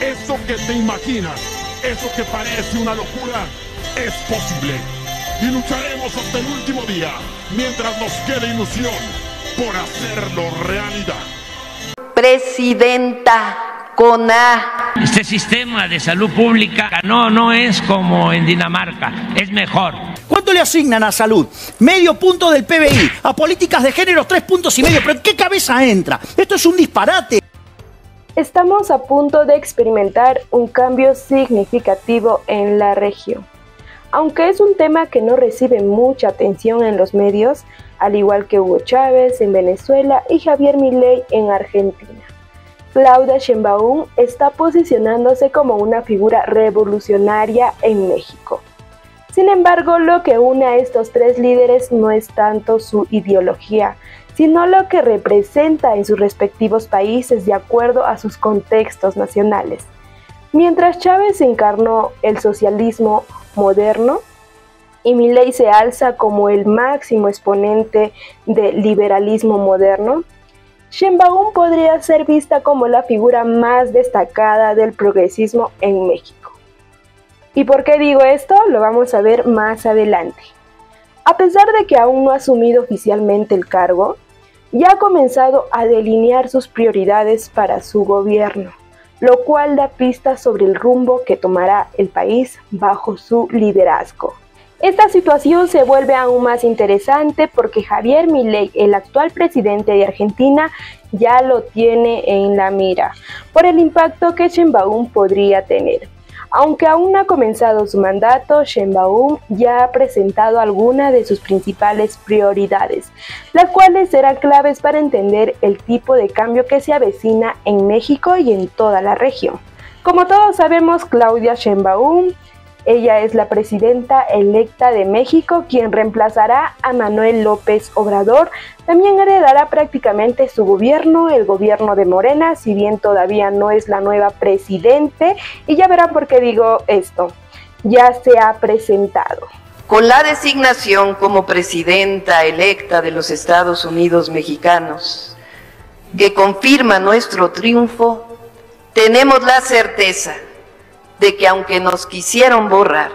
Eso que te imaginas, eso que parece una locura, es posible. Y lucharemos hasta el último día, mientras nos quede ilusión, por hacerlo realidad. Presidenta, con A. Este sistema de salud pública no es como en Dinamarca, es mejor. ¿Cuánto le asignan a salud? Medio punto del PBI, a políticas de género 3,5 puntos, pero ¿en qué cabeza entra? Esto es un disparate. Estamos a punto de experimentar un cambio significativo en la región. Aunque es un tema que no recibe mucha atención en los medios, al igual que Hugo Chávez en Venezuela y Javier Milei en Argentina, Claudia Sheinbaum está posicionándose como una figura revolucionaria en México. Sin embargo, lo que une a estos tres líderes no es tanto su ideología, sino lo que representa en sus respectivos países de acuerdo a sus contextos nacionales. Mientras Chávez encarnó el socialismo moderno y Milei se alza como el máximo exponente del liberalismo moderno, Sheinbaum podría ser vista como la figura más destacada del progresismo en México. ¿Y por qué digo esto? Lo vamos a ver más adelante. A pesar de que aún no ha asumido oficialmente el cargo, ya ha comenzado a delinear sus prioridades para su gobierno, lo cual da pistas sobre el rumbo que tomará el país bajo su liderazgo. Esta situación se vuelve aún más interesante porque Javier Milei, el actual presidente de Argentina, ya lo tiene en la mira por el impacto que Sheinbaum podría tener. Aunque aún no ha comenzado su mandato, Sheinbaum ya ha presentado algunas de sus principales prioridades, las cuales serán claves para entender el tipo de cambio que se avecina en México y en toda la región. Como todos sabemos, Claudia Sheinbaum, ella es la presidenta electa de México, quien reemplazará a Manuel López Obrador. También heredará prácticamente su gobierno, el gobierno de Morena, si bien todavía no es la nueva presidente. Y ya verán por qué digo esto. Ya se ha presentado. Con la designación como presidenta electa de los Estados Unidos mexicanos, que confirma nuestro triunfo, tenemos la certeza de que aunque nos quisieron borrar,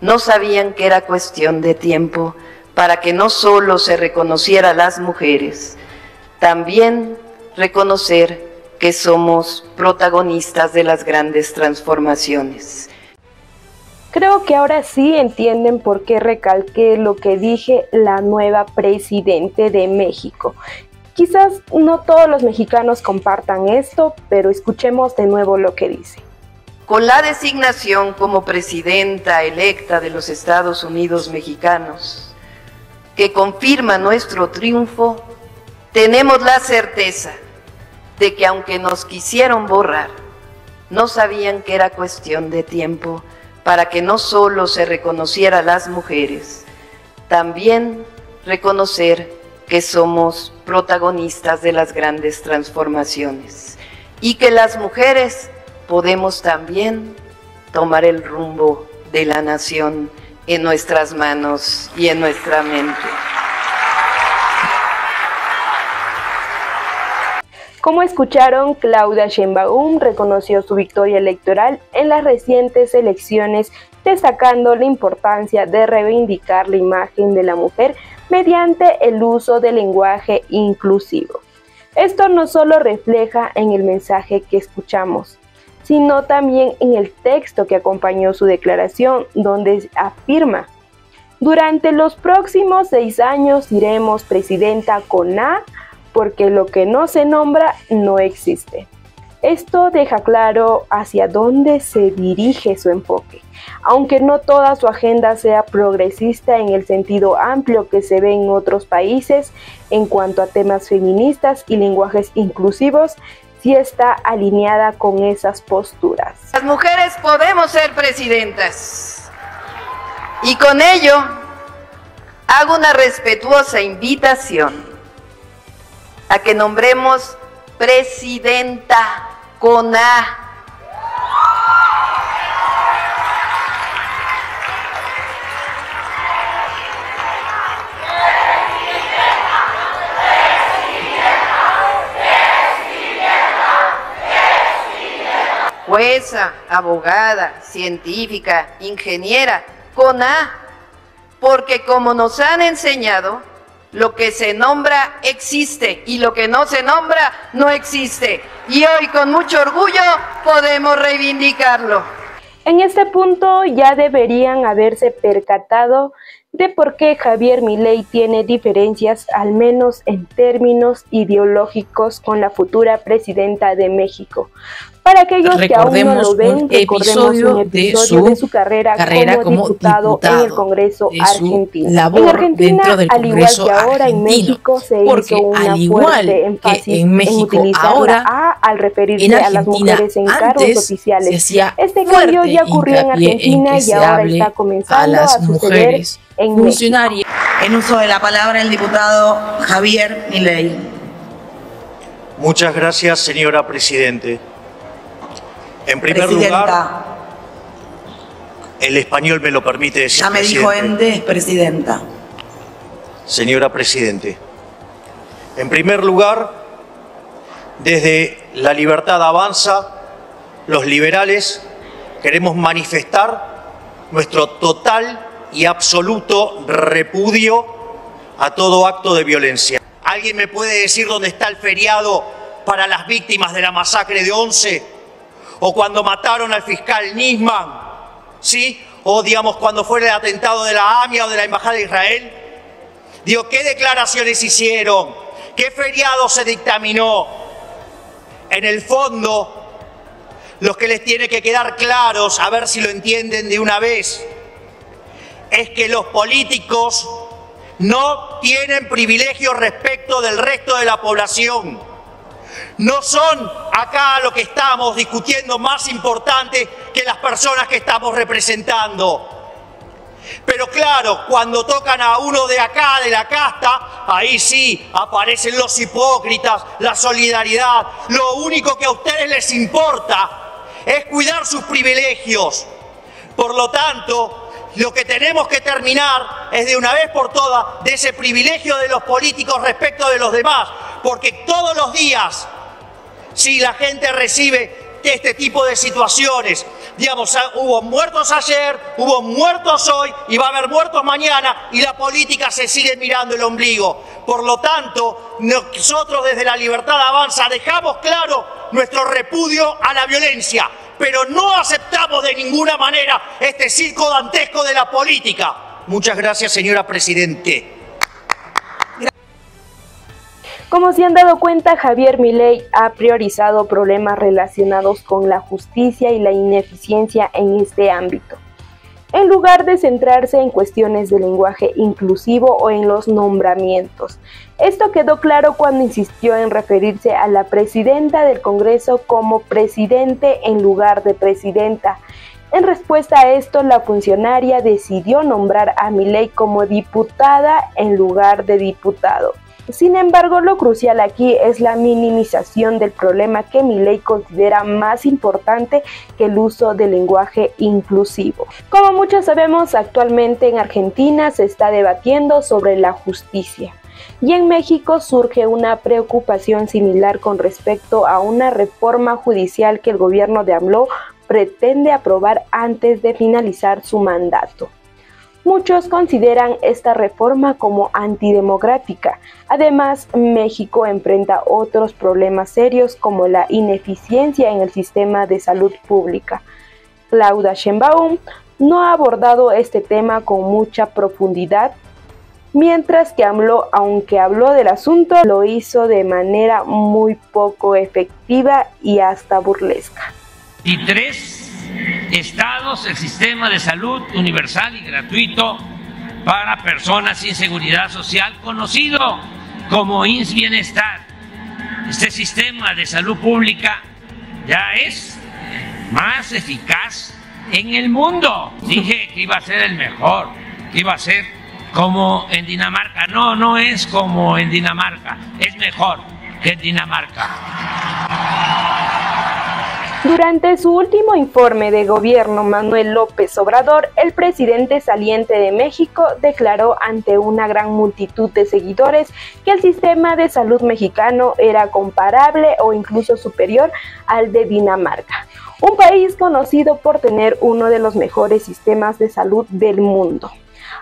no sabían que era cuestión de tiempo para que no solo se reconociera a las mujeres, también reconocer que somos protagonistas de las grandes transformaciones. Creo que ahora sí entienden por qué recalqué lo que dije, la nueva presidente de México. Quizás no todos los mexicanos compartan esto, pero escuchemos de nuevo lo que dice. Con la designación como presidenta electa de los Estados Unidos mexicanos, que confirma nuestro triunfo, tenemos la certeza de que aunque nos quisieron borrar, no sabían que era cuestión de tiempo para que no solo se reconociera a las mujeres, también reconocer que somos protagonistas de las grandes transformaciones y que las mujeres podemos también tomar el rumbo de la nación en nuestras manos y en nuestra mente. Como escucharon, Claudia Sheinbaum reconoció su victoria electoral en las recientes elecciones, destacando la importancia de reivindicar la imagen de la mujer mediante el uso del lenguaje inclusivo. Esto no solo refleja en el mensaje que escuchamos, sino también en el texto que acompañó su declaración, donde afirma: durante los próximos 6 años diremos presidenta con A, porque lo que no se nombra no existe. Esto deja claro hacia dónde se dirige su enfoque. Aunque no toda su agenda sea progresista en el sentido amplio que se ve en otros países, en cuanto a temas feministas y lenguajes inclusivos, sí está alineada con esas posturas. Las mujeres podemos ser presidentas. Y con ello, hago una respetuosa invitación a que nombremos presidenta con A jueza, abogada, científica, ingeniera, con A, porque como nos han enseñado, lo que se nombra existe y lo que no se nombra no existe. Y hoy con mucho orgullo podemos reivindicarlo. En este punto ya deberían haberse percatado de por qué Javier Milei tiene diferencias, al menos en términos ideológicos, con la futura presidenta de México. Para aquellos que aún no lo ven, recordemos un episodio de su carrera como diputado en el Congreso argentino. En Argentina, al igual que ahora en México, se hizo una fuerte énfasis en utilizar ahora, la A al referirse a las mujeres en cargos oficiales. Este cambio ya ocurrió en Argentina y ahora está comenzando a suceder en México. En uso de la palabra, el diputado Javier Milei. Muchas gracias, señora Presidente. En primer lugar, el español me lo permite decir. Ya me dijo Ende, presidenta. Señora Presidente, en primer lugar, desde La Libertad Avanza, los liberales queremos manifestar nuestro total y absoluto repudio a todo acto de violencia. ¿Alguien me puede decir dónde está el feriado para las víctimas de la masacre de Once? O cuando mataron al fiscal Nisman, ¿sí? O digamos cuando fue el atentado de la AMIA o de la Embajada de Israel. Digo, ¿qué declaraciones hicieron? ¿Qué feriado se dictaminó? En el fondo, los que les tiene que quedar claros, a ver si lo entienden de una vez, es que los políticos no tienen privilegios respecto del resto de la población. No son acá lo que estamos discutiendo más importante que las personas que estamos representando. Pero claro, cuando tocan a uno de acá, de la casta, ahí sí aparecen los hipócritas, la solidaridad. Lo único que a ustedes les importa es cuidar sus privilegios. Por lo tanto, lo que tenemos que terminar es de una vez por todas de ese privilegio de los políticos respecto de los demás, porque todos los días, si la gente recibe este tipo de situaciones, digamos, hubo muertos ayer, hubo muertos hoy y va a haber muertos mañana y la política se sigue mirando el ombligo. Por lo tanto, nosotros desde La Libertad Avanza dejamos claro nuestro repudio a la violencia, pero no aceptamos de ninguna manera este circo dantesco de la política. Muchas gracias, señora Presidente. Como se han dado cuenta, Javier Milei ha priorizado problemas relacionados con la justicia y la ineficiencia en este ámbito, en lugar de centrarse en cuestiones de lenguaje inclusivo o en los nombramientos. Esto quedó claro cuando insistió en referirse a la presidenta del Congreso como presidente en lugar de presidenta. En respuesta a esto, la funcionaria decidió nombrar a Milei como diputada en lugar de diputado. Sin embargo, lo crucial aquí es la minimización del problema que Milei considera más importante que el uso del lenguaje inclusivo. Como muchos sabemos, actualmente en Argentina se está debatiendo sobre la justicia. Y en México surge una preocupación similar con respecto a una reforma judicial que el gobierno de AMLO pretende aprobar antes de finalizar su mandato. Muchos consideran esta reforma como antidemocrática. Además, México enfrenta otros problemas serios como la ineficiencia en el sistema de salud pública. Claudia Sheinbaum no ha abordado este tema con mucha profundidad, mientras que AMLO, aunque habló del asunto, lo hizo de manera muy poco efectiva y hasta burlesca. Y tres estados, el sistema de salud universal y gratuito para personas sin seguridad social, conocido como IMSS Bienestar. Este sistema de salud pública ya es más eficaz en el mundo. Dije que iba a ser el mejor, que iba a ser como en Dinamarca. No, no es como en Dinamarca, es mejor que en Dinamarca. Durante su último informe de gobierno, Manuel López Obrador, el presidente saliente de México, declaró ante una gran multitud de seguidores que el sistema de salud mexicano era comparable o incluso superior al de Dinamarca. un país conocido por tener uno de los mejores sistemas de salud del mundo.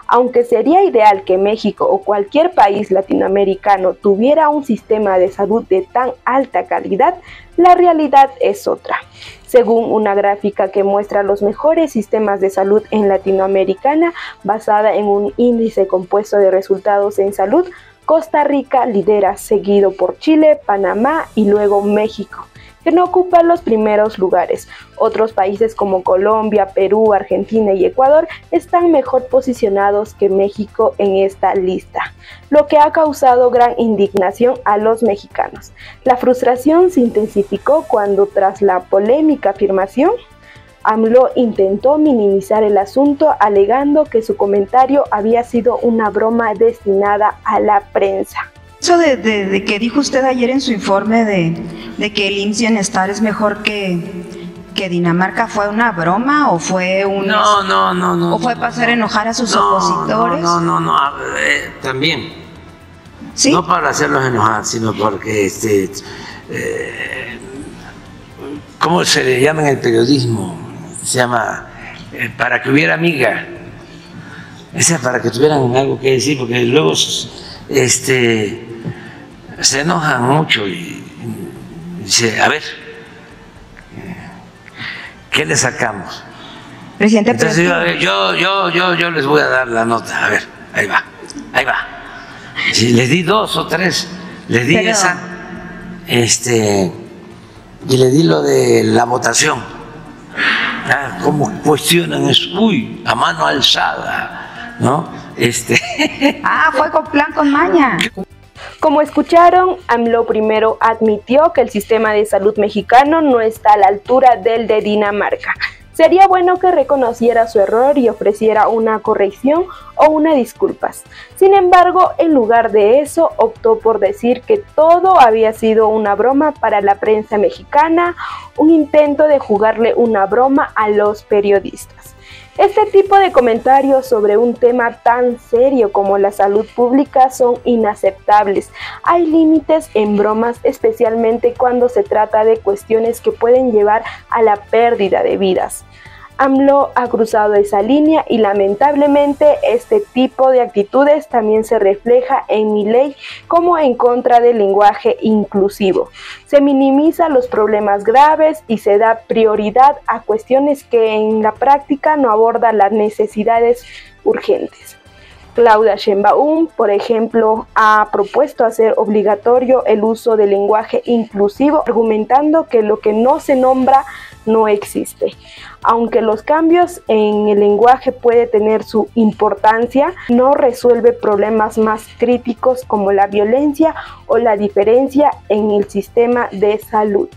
Aunque sería ideal que México o cualquier país latinoamericano tuviera un sistema de salud de tan alta calidad, la realidad es otra. Según una gráfica que muestra los mejores sistemas de salud en Latinoamericana, basada en un índice compuesto de resultados en salud, Costa Rica lidera, seguido por Chile, Panamá y luego México, que no ocupan los primeros lugares. Otros países como Colombia, Perú, Argentina y Ecuador están mejor posicionados que México en esta lista, lo que ha causado gran indignación a los mexicanos. La frustración se intensificó cuando, tras la polémica afirmación, AMLO intentó minimizar el asunto alegando que su comentario había sido una broma destinada a la prensa. Eso de que dijo usted ayer en su informe de que el IMSS Bienestar es mejor que Dinamarca, ¿fue una broma o fue un... No. ¿O fue para hacer enojar a sus opositores? También. ¿Sí? No para hacerlos enojar, sino porque... ¿cómo se le llama en el periodismo? Se llama para que hubiera miga. Esa es para que tuvieran algo que decir, porque luego se enojan mucho y dice, a ver, ¿qué le sacamos? Presidente, entonces yo les voy a dar la nota, a ver, ahí va. Si les di dos o tres, les di esa, y le di lo de la votación. ¿Cómo cuestionan eso? Uy, a mano alzada, ¿no? Fue con plan, con maña. Como escucharon, AMLO primero admitió que el sistema de salud mexicano no está a la altura del de Dinamarca. Sería bueno que reconociera su error y ofreciera una corrección o una disculpa. Sin embargo, en lugar de eso, optó por decir que todo había sido una broma para la prensa mexicana, un intento de jugarle una broma a los periodistas. Este tipo de comentarios sobre un tema tan serio como la salud pública son inaceptables. Hay límites en bromas, especialmente cuando se trata de cuestiones que pueden llevar a la pérdida de vidas. AMLO ha cruzado esa línea y lamentablemente este tipo de actitudes también se refleja en Milei como en contra del lenguaje inclusivo. Se minimiza los problemas graves y se da prioridad a cuestiones que en la práctica no abordan las necesidades urgentes. Claudia Sheinbaum, por ejemplo, ha propuesto hacer obligatorio el uso del lenguaje inclusivo, argumentando que lo que no se nombra no existe. Aunque los cambios en el lenguaje puede tener su importancia, no resuelve problemas más críticos como la violencia o la diferencia en el sistema de salud.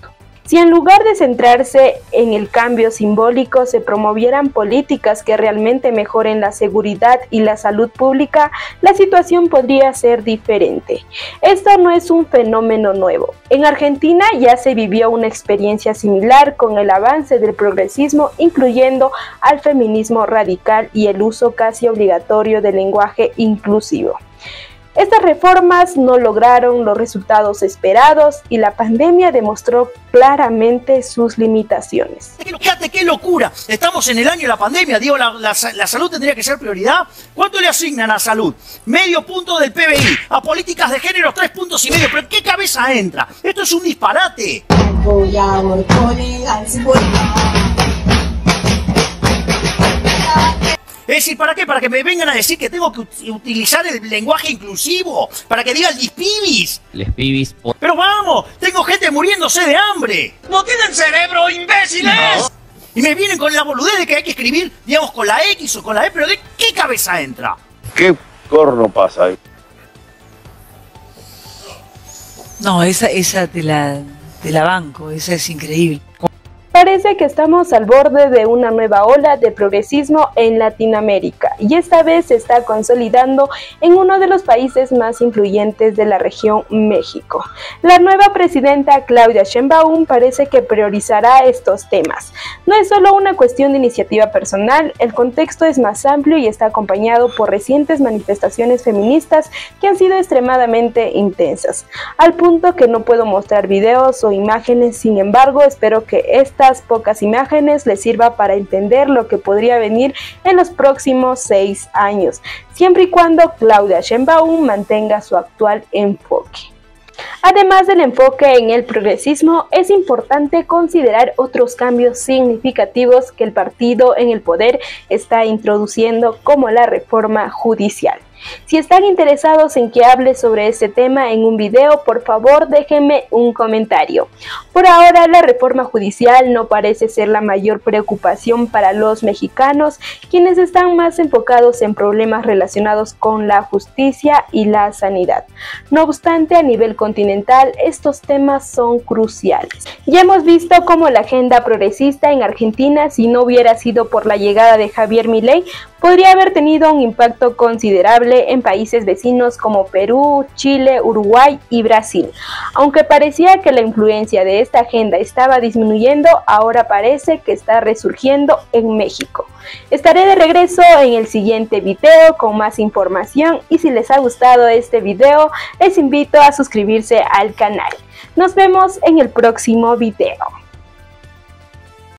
Si en lugar de centrarse en el cambio simbólico se promovieran políticas que realmente mejoren la seguridad y la salud pública, la situación podría ser diferente. Esto no es un fenómeno nuevo. En Argentina ya se vivió una experiencia similar con el avance del progresismo, incluyendo al feminismo radical y el uso casi obligatorio del lenguaje inclusivo. Estas reformas no lograron los resultados esperados y la pandemia demostró claramente sus limitaciones. Fíjate qué locura, estamos en el año de la pandemia, digo, la salud tendría que ser prioridad. ¿Cuánto le asignan a salud? Medio punto del PBI, a políticas de género 3,5 puntos, pero ¿en qué cabeza entra? Esto es un disparate. Es decir, ¿para qué? Para que me vengan a decir que tengo que utilizar el lenguaje inclusivo, para que digan lispibis. Lispibis. Pero vamos, tengo gente muriéndose de hambre. ¡No tienen cerebro, imbéciles! No. Y me vienen con la boludez de que hay que escribir, digamos, con la X o con la E, pero ¿de qué cabeza entra? ¿Qué corno pasa ahí? No, esa te la banco, esa es increíble. Parece que estamos al borde de una nueva ola de progresismo en Latinoamérica y esta vez se está consolidando en uno de los países más influyentes de la región, México. La nueva presidenta Claudia Sheinbaum parece que priorizará estos temas. No es solo una cuestión de iniciativa personal, el contexto es más amplio y está acompañado por recientes manifestaciones feministas que han sido extremadamente intensas, al punto que no puedo mostrar videos o imágenes. Sin embargo, espero que estas unas pocas imágenes les sirva para entender lo que podría venir en los próximos 6 años, siempre y cuando Claudia Sheinbaum mantenga su actual enfoque. Además del enfoque en el progresismo, es importante considerar otros cambios significativos que el partido en el poder está introduciendo, como la reforma judicial. Si están interesados en que hable sobre este tema en un video, por favor déjenme un comentario. Por ahora, la reforma judicial no parece ser la mayor preocupación para los mexicanos, quienes están más enfocados en problemas relacionados con la justicia y la sanidad. No obstante, a nivel continental, estos temas son cruciales. Ya hemos visto cómo la agenda progresista en Argentina, si no hubiera sido por la llegada de Javier Milei, podría haber tenido un impacto considerable en países vecinos como Perú, Chile, Uruguay y Brasil. Aunque parecía que la influencia de esta agenda estaba disminuyendo, ahora parece que está resurgiendo en México. Estaré de regreso en el siguiente video con más información, y si les ha gustado este video, les invito a suscribirse al canal. Nos vemos en el próximo video.